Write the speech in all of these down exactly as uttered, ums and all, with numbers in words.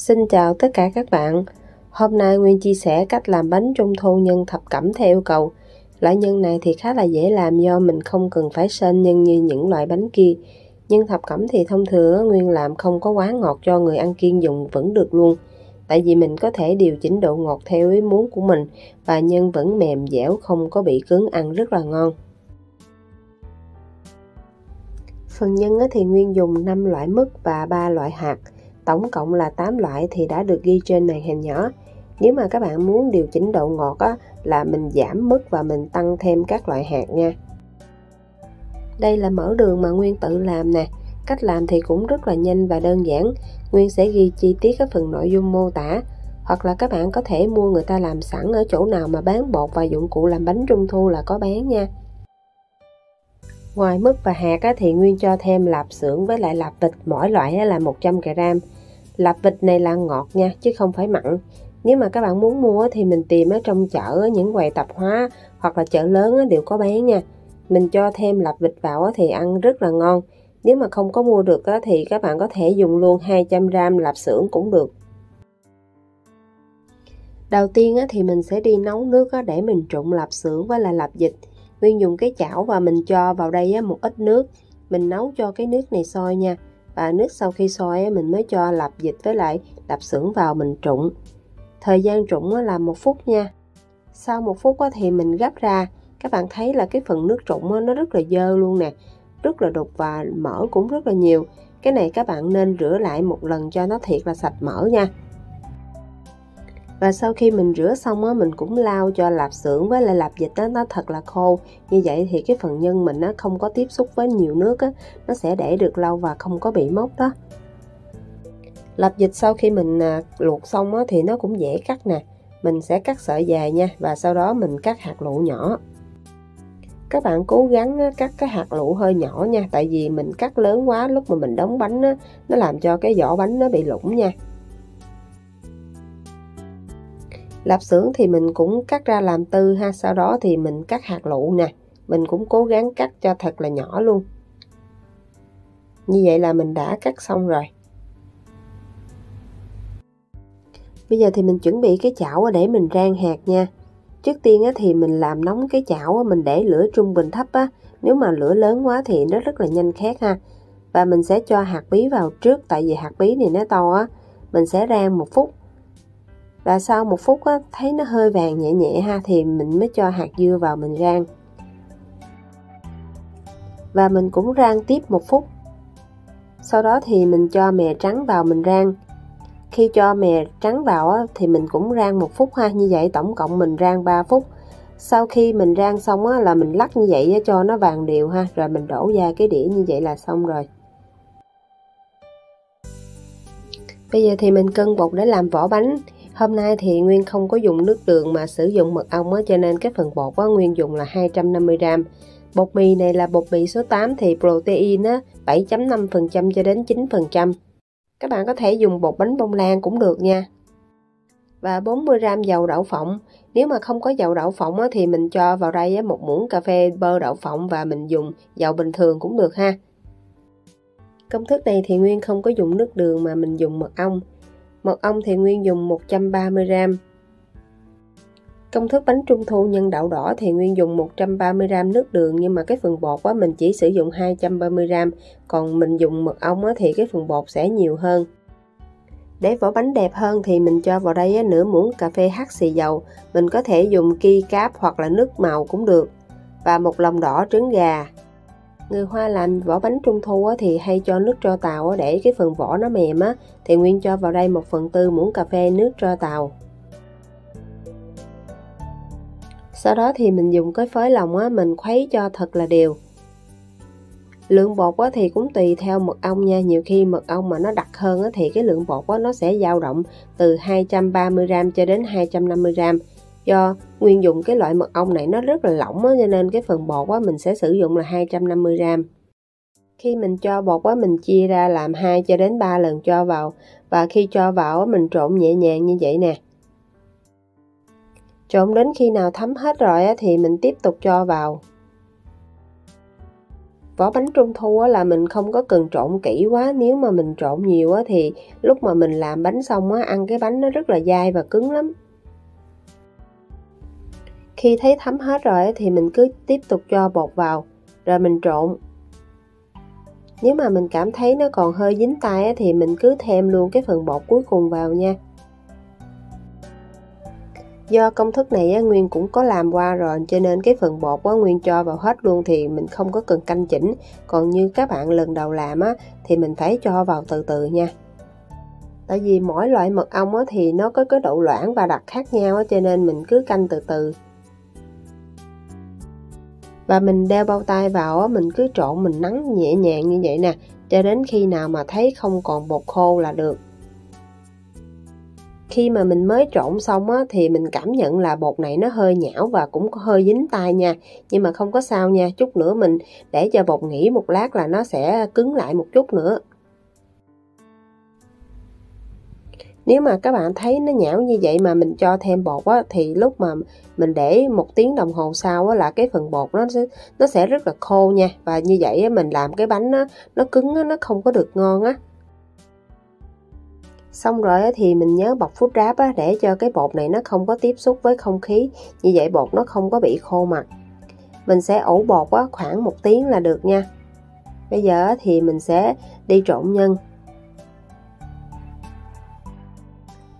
Xin chào tất cả các bạn. Hôm nay Nguyên chia sẻ cách làm bánh trung thu nhân thập cẩm theo yêu cầu. Loại nhân này thì khá là dễ làm do mình không cần phải sên nhân như những loại bánh kia. Nhân thập cẩm thì thông thường Nguyên làm không có quá ngọt cho người ăn kiêng dùng vẫn được luôn. Tại vì mình có thể điều chỉnh độ ngọt theo ý muốn của mình và nhân vẫn mềm dẻo không có bị cứng, ăn rất là ngon. Phần nhân thì Nguyên dùng năm loại mứt và ba loại hạt. Tổng cộng là tám loại thì đã được ghi trên màn hình nhỏ. Nếu mà các bạn muốn điều chỉnh độ ngọt á, là mình giảm mức và mình tăng thêm các loại hạt nha. Đây là mỡ đường mà Nguyên tự làm nè. Cách làm thì cũng rất là nhanh và đơn giản. Nguyên sẽ ghi chi tiết ở phần nội dung mô tả. Hoặc là các bạn có thể mua người ta làm sẵn ở chỗ nào mà bán bột và dụng cụ làm bánh trung thu là có bán nha. Ngoài mứt và hạt á, thì Nguyên cho thêm lạp xưởng với lại lạp vịt, mỗi loại á, là một trăm gờ-ram. Lạp vịt này là ngọt nha, chứ không phải mặn. Nếu mà các bạn muốn mua thì mình tìm ở trong chợ, những quầy tạp hóa hoặc là chợ lớn đều có bán nha. Mình cho thêm lạp vịt vào thì ăn rất là ngon. Nếu mà không có mua được thì các bạn có thể dùng luôn hai trăm gờ-ram lạp xưởng cũng được. Đầu tiên thì mình sẽ đi nấu nước để mình trộn lạp xưởng với lại lạp vịt. Nguyên dùng cái chảo và mình cho vào đây một ít nước. Mình nấu cho cái nước này sôi nha. Và nước sau khi sôi mình mới cho lạp vịt với lại lạp xưởng vào mình trụng. Thời gian trụng là một phút nha. Sau một phút thì mình gấp ra. Các bạn thấy là cái phần nước trụng nó rất là dơ luôn nè, rất là đục và mỡ cũng rất là nhiều. Cái này các bạn nên rửa lại một lần cho nó thiệt là sạch mỡ nha. Và sau khi mình rửa xong á, mình cũng lau cho lạp xưởng với lại lạp vịt nó thật là khô. Như vậy thì cái phần nhân mình nó không có tiếp xúc với nhiều nước á, nó sẽ để được lâu và không có bị mốc đó. Lạp vịt sau khi mình luộc xong á, thì nó cũng dễ cắt nè. Mình sẽ cắt sợi dài nha, và sau đó mình cắt hạt lựu nhỏ. Các bạn cố gắng cắt cái hạt lựu hơi nhỏ nha, tại vì mình cắt lớn quá lúc mà mình đóng bánh á, nó làm cho cái vỏ bánh nó bị lủng nha. Lạp xưởng thì mình cũng cắt ra làm tư ha, sau đó thì mình cắt hạt lựu nè. Mình cũng cố gắng cắt cho thật là nhỏ luôn. Như vậy là mình đã cắt xong rồi. Bây giờ thì mình chuẩn bị cái chảo để mình rang hạt nha. Trước tiên thì mình làm nóng cái chảo, mình để lửa trung bình thấp á. Nếu mà lửa lớn quá thì nó rất là nhanh khét ha. Và mình sẽ cho hạt bí vào trước, tại vì hạt bí này nó to á. Mình sẽ rang một phút. Và sau một phút á, thấy nó hơi vàng nhẹ nhẹ ha, thì mình mới cho hạt dưa vào mình rang. Và mình cũng rang tiếp một phút. Sau đó thì mình cho mè trắng vào mình rang. Khi cho mè trắng vào á, thì mình cũng rang một phút ha. Như vậy tổng cộng mình rang ba phút. Sau khi mình rang xong á, là mình lắc như vậy á, cho nó vàng đều ha. Rồi mình đổ ra cái đĩa như vậy là xong rồi. Bây giờ thì mình cân bột để làm vỏ bánh. Hôm nay thì Nguyên không có dùng nước đường mà sử dụng mật ong á, cho nên cái phần bột á, Nguyên dùng là hai trăm năm mươi gờ-ram. Bột mì này là bột mì số tám thì protein á, bảy phẩy năm phần trăm cho đến chín phần trăm. Các bạn có thể dùng bột bánh bông lan cũng được nha. Và bốn mươi gờ-ram dầu đậu phộng. Nếu mà không có dầu đậu phộng á, thì mình cho vào đây á, một muỗng cà phê bơ đậu phộng và mình dùng dầu bình thường cũng được ha. Công thức này thì Nguyên không có dùng nước đường mà mình dùng mật ong. Mật ong thì Nguyên dùng một trăm ba mươi gờ-ram. Công thức bánh trung thu nhân đậu đỏ thì Nguyên dùng một trăm ba mươi gờ-ram nước đường, nhưng mà cái phần bột á, mình chỉ sử dụng hai trăm ba mươi gờ-ram. Còn mình dùng mật ong á, thì cái phần bột sẽ nhiều hơn. Để vỏ bánh đẹp hơn thì mình cho vào đây á, nửa muỗng cà phê hắc xì dầu. Mình có thể dùng ki cáp hoặc là nước màu cũng được. Và một lòng đỏ trứng gà. Người Hoa làm vỏ bánh trung thu thì hay cho nước tro tàu để cái phần vỏ nó mềm á, thì Nguyên cho vào đây một phần tư muỗng cà phê nước tro tàu. Sau đó thì mình dùng cái phới lòng á, mình khuấy cho thật là đều. Lượng bột á thì cũng tùy theo mật ong nha, nhiều khi mật ong mà nó đặc hơn á, thì cái lượng bột á, nó sẽ dao động từ hai trăm ba mươi gờ-ram cho đến hai trăm năm mươi gờ-ram. Do Nguyên dùng cái loại mật ong này nó rất là lỏng á, cho nên cái phần bột á, mình sẽ sử dụng là hai trăm năm mươi gờ-ram. Khi mình cho bột á, mình chia ra làm hai cho đến ba lần cho vào. Và khi cho vào á, mình trộn nhẹ nhàng như vậy nè. Trộn đến khi nào thấm hết rồi á, thì mình tiếp tục cho vào. Vỏ bánh trung thu là mình không có cần trộn kỹ quá, nếu mà mình trộn nhiều thì lúc mà mình làm bánh xong ăn cái bánh nó rất là dai và cứng lắm. Khi thấy thấm hết rồi thì mình cứ tiếp tục cho bột vào rồi mình trộn. Nếu mà mình cảm thấy nó còn hơi dính tay thì mình cứ thêm luôn cái phần bột cuối cùng vào nha. Do công thức này Nguyên cũng có làm qua rồi cho nên cái phần bột Nguyên cho vào hết luôn thì mình không có cần canh chỉnh. Còn như các bạn lần đầu làm thì mình phải cho vào từ từ nha. Tại vì mỗi loại mật ong thì nó có cái độ loãng và đặc khác nhau cho nên mình cứ canh từ từ. Và mình đeo bao tay vào, mình cứ trộn, mình nắn nhẹ nhàng như vậy nè, cho đến khi nào mà thấy không còn bột khô là được. Khi mà mình mới trộn xong á, thì mình cảm nhận là bột này nó hơi nhão và cũng có hơi dính tay nha. Nhưng mà không có sao nha, chút nữa mình để cho bột nghỉ một lát là nó sẽ cứng lại một chút nữa. Nếu mà các bạn thấy nó nhão như vậy mà mình cho thêm bột á, thì lúc mà mình để một tiếng đồng hồ sau á, là cái phần bột nó sẽ, nó sẽ rất là khô nha. Và như vậy á, mình làm cái bánh á, nó cứng á, nó không có được ngon á. Xong rồi á, thì mình nhớ bọc food wrap á, để cho cái bột này nó không có tiếp xúc với không khí. Như vậy bột nó không có bị khô mặt. Mình sẽ ủ bột á, khoảng một tiếng là được nha. Bây giờ á, thì mình sẽ đi trộn nhân.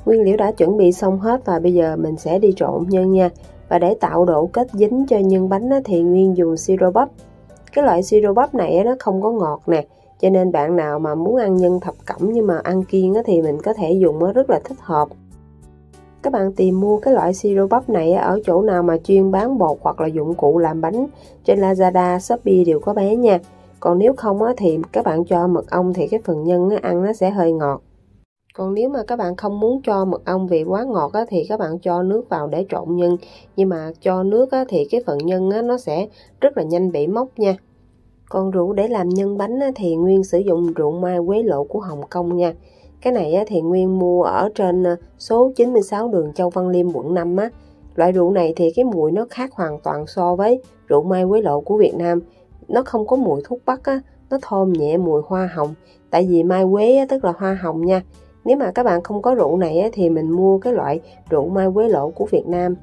Nguyên liệu đã chuẩn bị xong hết và bây giờ mình sẽ đi trộn nhân nha. Và để tạo độ kết dính cho nhân bánh á, thì Nguyên dùng syrup bắp. Cái loại syrup bắp này á, nó không có ngọt nè, cho nên bạn nào mà muốn ăn nhân thập cẩm nhưng mà ăn kiêng á, thì mình có thể dùng á, rất là thích hợp. Các bạn tìm mua cái loại syrup bắp này á, ở chỗ nào mà chuyên bán bột hoặc là dụng cụ làm bánh trên Lazada, Shopee đều có bán nha. Còn nếu không á, thì các bạn cho mật ong thì cái phần nhân á, ăn nó sẽ hơi ngọt. Còn nếu mà các bạn không muốn cho mật ong vì quá ngọt á, thì các bạn cho nước vào để trộn nhân. Nhưng mà cho nước á, thì cái phần nhân á, nó sẽ rất là nhanh bị mốc nha. Còn rượu để làm nhân bánh á, thì Nguyên sử dụng rượu mai Quế Lộ của Hồng Kông nha. Cái này á, thì Nguyên mua ở trên số chín mươi sáu đường Châu Văn Liêm, quận năm á. Loại rượu này thì cái mùi nó khác hoàn toàn so với rượu mai Quế Lộ của Việt Nam. Nó không có mùi thuốc bắc á, nó thơm nhẹ mùi hoa hồng. Tại vì mai quế á, tức là hoa hồng nha. Nếu mà các bạn không có rượu này á, thì mình mua cái loại rượu mai Quế Lộ của Việt Nam.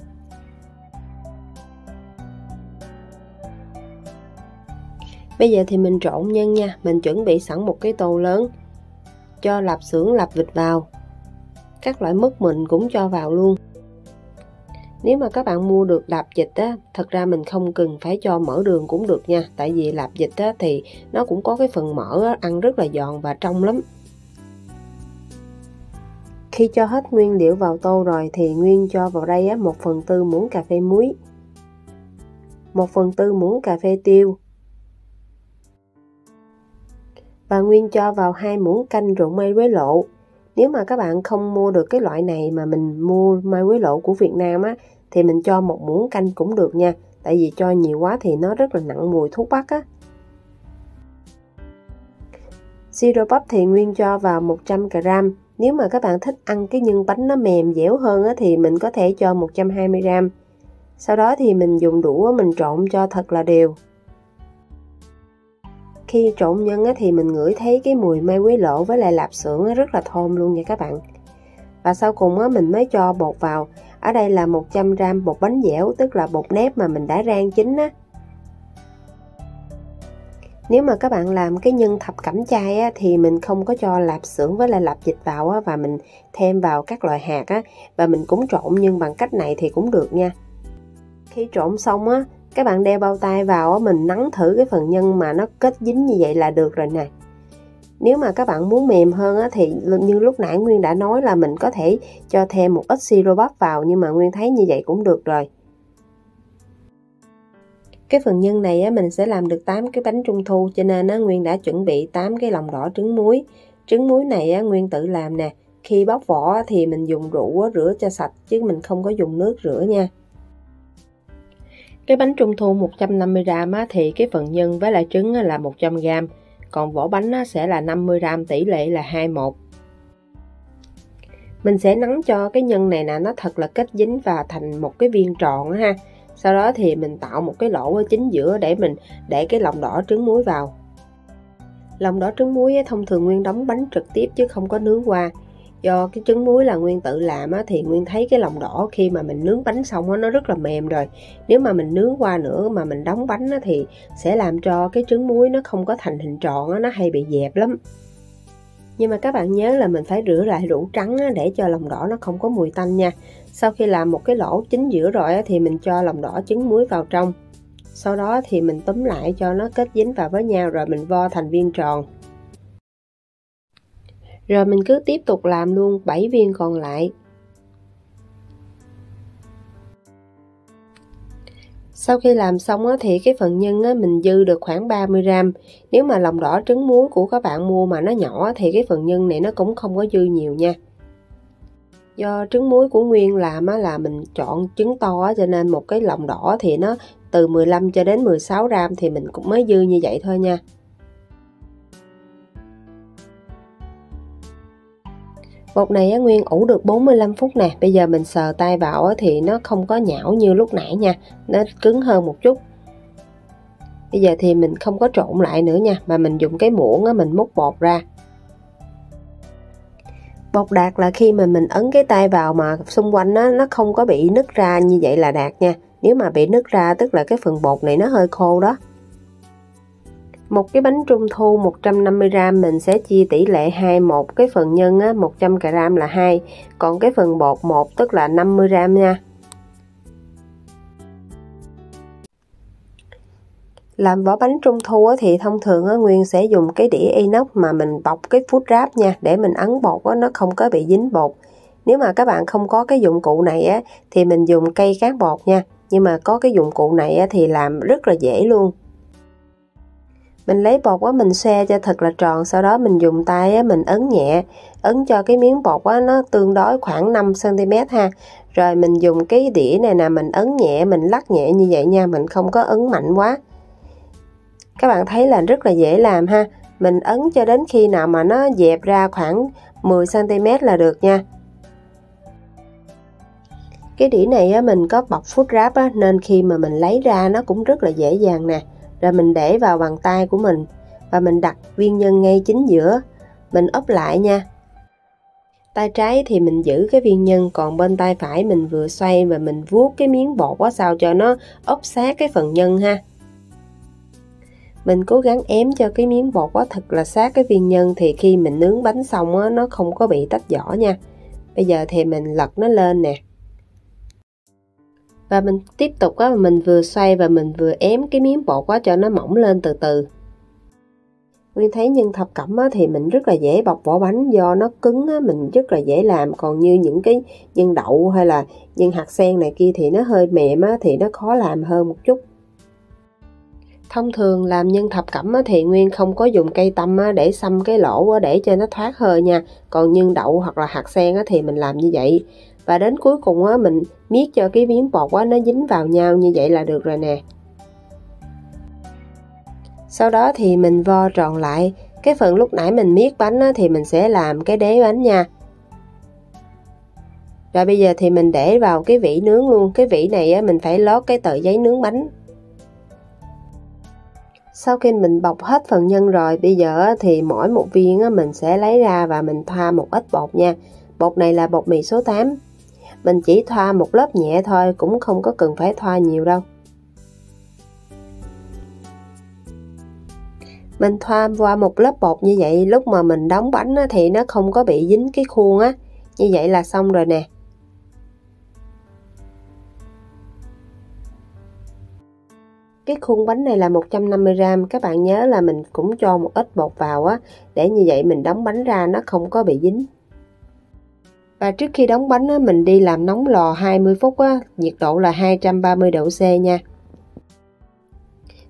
Bây giờ thì mình trộn nhân nha. Mình chuẩn bị sẵn một cái tô lớn, cho lạp xưởng lạp vịt vào. Các loại mứt mình cũng cho vào luôn. Nếu mà các bạn mua được lạp vịt á, thật ra mình không cần phải cho mỡ đường cũng được nha. Tại vì lạp vịt á, thì nó cũng có cái phần mỡ á, ăn rất là giòn và trong lắm. Khi cho hết nguyên liệu vào tô rồi thì Nguyên cho vào đây một phần tư muỗng cà phê muối, một phần tư muỗng cà phê tiêu. Và Nguyên cho vào hai muỗng canh rượu mai Quế Lộ. Nếu mà các bạn không mua được cái loại này mà mình mua mai Quế Lộ của Việt Nam á, thì mình cho một muỗng canh cũng được nha. Tại vì cho nhiều quá thì nó rất là nặng mùi thuốc bắc á. Syrup bắp thì Nguyên cho vào một trăm gờ-ram. Nếu mà các bạn thích ăn cái nhân bánh nó mềm dẻo hơn á, thì mình có thể cho một trăm hai mươi gờ-ram. Sau đó thì mình dùng đũa mình trộn cho thật là đều. Khi trộn nhân á, thì mình ngửi thấy cái mùi mai Quế Lộ với lại lạp xưởng á, rất là thơm luôn nha các bạn. Và sau cùng á, mình mới cho bột vào. Ở đây là một trăm gờ-ram bột bánh dẻo, tức là bột nếp mà mình đã rang chín á. Nếu mà các bạn làm cái nhân thập cẩm chay á, thì mình không có cho lạp xưởng với lại lạp vịt vào á, và mình thêm vào các loại hạt á, và mình cũng trộn nhân bằng cách này thì cũng được nha. Khi trộn xong á, các bạn đeo bao tay vào á, mình nắn thử cái phần nhân mà nó kết dính như vậy là được rồi nè. Nếu mà các bạn muốn mềm hơn á, thì như lúc nãy Nguyên đã nói là mình có thể cho thêm một ít syrup bắp vào, nhưng mà Nguyên thấy như vậy cũng được rồi. Cái phần nhân này á, mình sẽ làm được tám cái bánh trung thu cho nên á, Nguyên đã chuẩn bị tám cái lòng đỏ trứng muối. Trứng muối này á, Nguyên tự làm nè. Khi bóc vỏ á, thì mình dùng rượu á, rửa cho sạch chứ mình không có dùng nước rửa nha. Cái bánh trung thu một trăm năm mươi gờ-ram á, thì cái phần nhân với lại trứng á, là một trăm gờ-ram. Còn vỏ bánh á, sẽ là năm mươi gờ-ram, tỷ lệ là hai một. Mình sẽ nắn cho cái nhân này nè, nó thật là kết dính và thành một cái viên tròn ha. Sau đó thì mình tạo một cái lỗ ở chính giữa để mình để cái lòng đỏ trứng muối vào. Lòng đỏ trứng muối thông thường Nguyên đóng bánh trực tiếp chứ không có nướng qua. Do cái trứng muối là Nguyên tự làm thì Nguyên thấy cái lòng đỏ khi mà mình nướng bánh xong nó rất là mềm rồi. Nếu mà mình nướng qua nữa mà mình đóng bánh thì sẽ làm cho cái trứng muối nó không có thành hình tròn, nó hay bị dẹp lắm. Nhưng mà các bạn nhớ là mình phải rửa lại rượu trắng để cho lòng đỏ nó không có mùi tanh nha. Sau khi làm một cái lỗ chính giữa rồi thì mình cho lòng đỏ trứng muối vào trong. Sau đó thì mình túm lại cho nó kết dính vào với nhau rồi mình vo thành viên tròn. Rồi mình cứ tiếp tục làm luôn bảy viên còn lại. Sau khi làm xong thì cái phần nhân mình dư được khoảng ba mươi gam. Nếu mà lòng đỏ trứng muối của các bạn mua mà nó nhỏ thì cái phần nhân này nó cũng không có dư nhiều nha. Do trứng muối của Nguyên làm là mình chọn trứng to cho nên một cái lòng đỏ thì nó từ mười lăm cho đến mười sáu gam thì mình cũng mới dư như vậy thôi nha. Bột này Nguyên ủ được bốn mươi lăm phút nè. Bây giờ mình sờ tay vào thì nó không có nhão như lúc nãy nha. Nó cứng hơn một chút. Bây giờ thì mình không có trộn lại nữa nha, mà mình dùng cái muỗng mình múc bột ra. Bột đạt là khi mà mình ấn cái tay vào mà xung quanh nó, nó không có bị nứt ra, như vậy là đạt nha. Nếu mà bị nứt ra tức là cái phần bột này nó hơi khô đó. Một cái bánh trung thu một trăm năm mươi gam mình sẽ chia tỷ lệ hai một, cái phần nhân một trăm gam là hai, còn cái phần bột một tức là năm mươi gam nha. Làm vỏ bánh trung thu thì thông thường Nguyên sẽ dùng cái đĩa inox mà mình bọc cái food wrap nha, để mình ấn bột nó không có bị dính bột. Nếu mà các bạn không có cái dụng cụ này thì mình dùng cây cán bột nha, nhưng mà có cái dụng cụ này thì làm rất là dễ luôn. Mình lấy bột á, mình xe cho thật là tròn, sau đó mình dùng tay á, mình ấn nhẹ, ấn cho cái miếng bột á, nó tương đối khoảng năm xăng ti mét ha. Rồi mình dùng cái đĩa này nè, mình ấn nhẹ, mình lắc nhẹ như vậy nha, mình không có ấn mạnh quá. Các bạn thấy là rất là dễ làm ha. Mình ấn cho đến khi nào mà nó dẹp ra khoảng mười xăng ti mét là được nha. Cái đĩa này á, mình có bọc food wrap á, nên khi mà mình lấy ra nó cũng rất là dễ dàng nè. Rồi mình để vào bàn tay của mình và mình đặt viên nhân ngay chính giữa. Mình úp lại nha. Tay trái thì mình giữ cái viên nhân, còn bên tay phải mình vừa xoay và mình vuốt cái miếng bột quá sao cho nó úp sát cái phần nhân ha. Mình cố gắng ém cho cái miếng bột quá thật là sát cái viên nhân thì khi mình nướng bánh xong á, nó không có bị tách vỏ nha. Bây giờ thì mình lật nó lên nè. Và mình tiếp tục á, mình vừa xoay và mình vừa ém cái miếng bột á, cho nó mỏng lên từ từ. Nguyên thấy nhân thập cẩm á, thì mình rất là dễ bọc vỏ bánh, do nó cứng á, mình rất là dễ làm. Còn như những cái nhân đậu hay là nhân hạt sen này kia thì nó hơi mềm á, thì nó khó làm hơn một chút. Thông thường làm nhân thập cẩm á, thì Nguyên không có dùng cây tăm á, để xăm cái lỗ á, để cho nó thoát hơi nha. Còn nhân đậu hoặc là hạt sen á, thì mình làm như vậy. Và đến cuối cùng á, mình miết cho cái miếng bột á, nó dính vào nhau như vậy là được rồi nè. Sau đó thì mình vo tròn lại. Cái phần lúc nãy mình miết bánh á, thì mình sẽ làm cái đế bánh nha. Rồi bây giờ thì mình để vào cái vỉ nướng luôn. Cái vỉ này á, mình phải lót cái tờ giấy nướng bánh. Sau khi mình bọc hết phần nhân rồi, bây giờ á, thì mỗi một viên á, mình sẽ lấy ra và mình thoa một ít bột nha. Bột này là bột mì số tám. Mình chỉ thoa một lớp nhẹ thôi, cũng không có cần phải thoa nhiều đâu. Mình thoa qua một lớp bột như vậy, lúc mà mình đóng bánh á, thì nó không có bị dính cái khuôn á. Như vậy là xong rồi nè. Cái khuôn bánh này là một trăm năm mươi gam, các bạn nhớ là mình cũng cho một ít bột vào á, để như vậy mình đóng bánh ra nó không có bị dính. Và trước khi đóng bánh á, mình đi làm nóng lò hai mươi phút á, nhiệt độ là hai trăm ba mươi độ C nha.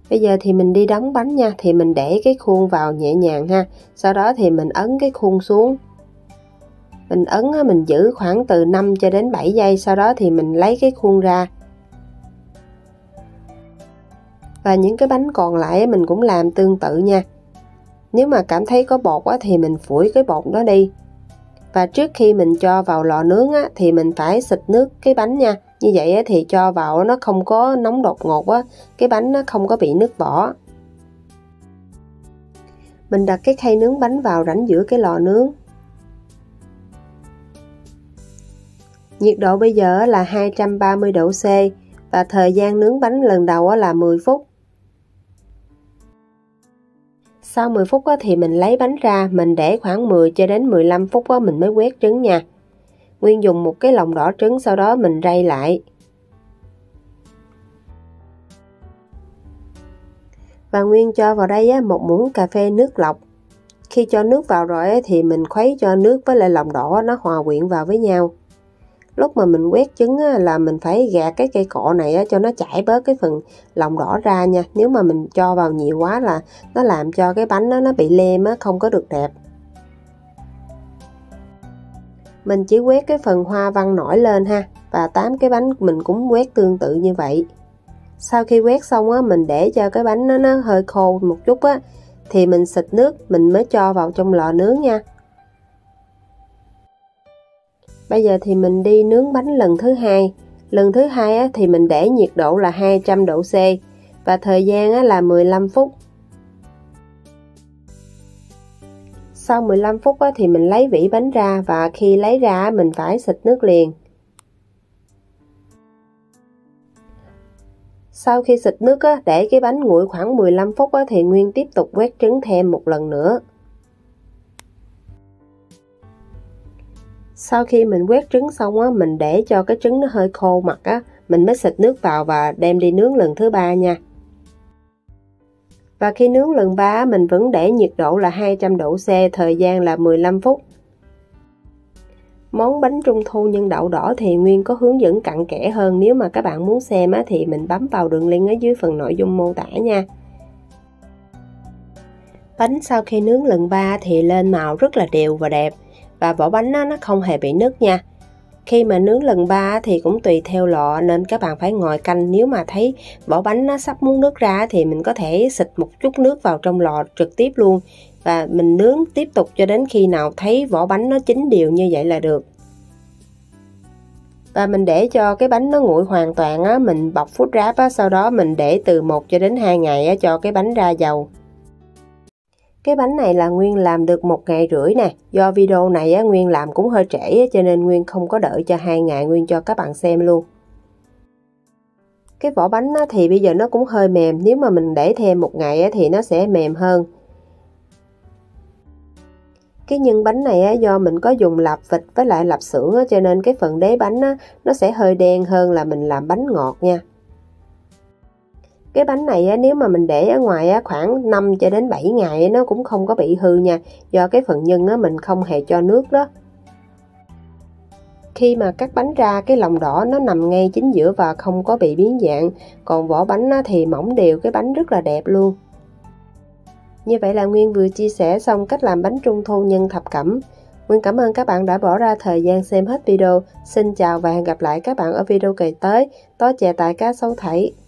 Bây giờ thì mình đi đóng bánh nha, thì mình để cái khuôn vào nhẹ nhàng ha. Sau đó thì mình ấn cái khuôn xuống. Mình ấn á, mình giữ khoảng từ năm cho đến bảy giây, sau đó thì mình lấy cái khuôn ra. Và những cái bánh còn lại mình cũng làm tương tự nha. Nếu mà cảm thấy có bột á, thì mình phủi cái bột đó đi. Và trước khi mình cho vào lò nướng á, thì mình phải xịt nước cái bánh nha, Như vậy thì cho vào nó không có nóng đột ngột á, cái bánh nó không có bị nứt vỏ. Mình đặt cái khay nướng bánh vào rãnh giữa cái lò nướng. Nhiệt độ bây giờ là hai trăm ba mươi độ C và thời gian nướng bánh lần đầu là mười phút. Sau mười phút thì mình lấy bánh ra, mình để khoảng mười cho đến mười lăm phút mình mới quét trứng nha. Nguyên dùng một cái lòng đỏ trứng, sau đó mình rây lại. Và Nguyên cho vào đây một muỗng cà phê nước lọc. Khi cho nước vào rồi thì mình khuấy cho nước với lại lòng đỏ nó hòa quyện vào với nhau. Lúc mà mình quét trứng là mình phải gạt cái cây cọ này cho nó chảy bớt cái phần lòng đỏ ra nha. Nếu mà mình cho vào nhiều quá là nó làm cho cái bánh nó bị lem, không có được đẹp. Mình chỉ quét cái phần hoa văn nổi lên ha. Và tám cái bánh mình cũng quét tương tự như vậy. Sau khi quét xong á, mình để cho cái bánh nó, nó hơi khô một chút á, thì mình xịt nước mình mới cho vào trong lò nướng nha. Bây giờ thì mình đi nướng bánh lần thứ hai. Lần thứ hai á, thì mình để nhiệt độ là hai trăm độ C và thời gian á, là mười lăm phút. Sau mười lăm phút á, thì mình lấy vỉ bánh ra và khi lấy ra mình phải xịt nước liền. Sau khi xịt nước á, để cái bánh nguội khoảng mười lăm phút á, thì Nguyên tiếp tục quét trứng thêm một lần nữa. Sau khi mình quét trứng xong á, mình để cho cái trứng nó hơi khô mặt á, mình mới xịt nước vào và đem đi nướng lần thứ ba nha. Và khi nướng lần ba mình vẫn để nhiệt độ là hai trăm độ C, thời gian là mười lăm phút. Món bánh trung thu nhân đậu đỏ thì Nguyên có hướng dẫn cặn kẽ hơn, nếu mà các bạn muốn xem á, thì mình bấm vào đường link ở dưới phần nội dung mô tả nha. Bánh sau khi nướng lần ba thì lên màu rất là đều và đẹp, và vỏ bánh á, nó không hề bị nứt nha. Khi mà nướng lần ba thì cũng tùy theo lọ nên các bạn phải ngồi canh, nếu mà thấy vỏ bánh nó sắp muốn nứt ra thì mình có thể xịt một chút nước vào trong lò trực tiếp luôn. Và mình nướng tiếp tục cho đến khi nào thấy vỏ bánh nó chín đều như vậy là được. Và mình để cho cái bánh nó nguội hoàn toàn á, mình bọc food wrap á, sau đó mình để từ một cho đến hai ngày á, cho cái bánh ra dầu. Cái bánh này là Nguyên làm được một ngày rưỡi nè. Do video này á, Nguyên làm cũng hơi trễ á, cho nên Nguyên không có đợi cho hai ngày, Nguyên cho các bạn xem luôn. Cái vỏ bánh á, thì bây giờ nó cũng hơi mềm, nếu mà mình để thêm một ngày á, thì nó sẽ mềm hơn. Cái nhân bánh này á, do mình có dùng lạp vịt với lại lạp xưởng á, cho nên cái phần đế bánh á, nó sẽ hơi đen hơn là mình làm bánh ngọt nha. Cái bánh này á, nếu mà mình để ở ngoài á, khoảng năm cho đến bảy ngày á, nó cũng không có bị hư nha, do cái phần nhân á, mình không hề cho nước đó. Khi mà cắt bánh ra cái lòng đỏ nó nằm ngay chính giữa và không có bị biến dạng, còn vỏ bánh á, thì mỏng đều, cái bánh rất là đẹp luôn. Như vậy là Nguyên vừa chia sẻ xong cách làm bánh trung thu nhân thập cẩm. Nguyên cảm ơn các bạn đã bỏ ra thời gian xem hết video. Xin chào và hẹn gặp lại các bạn ở video kỳ tới. Tố chè tại cá sấu thảy.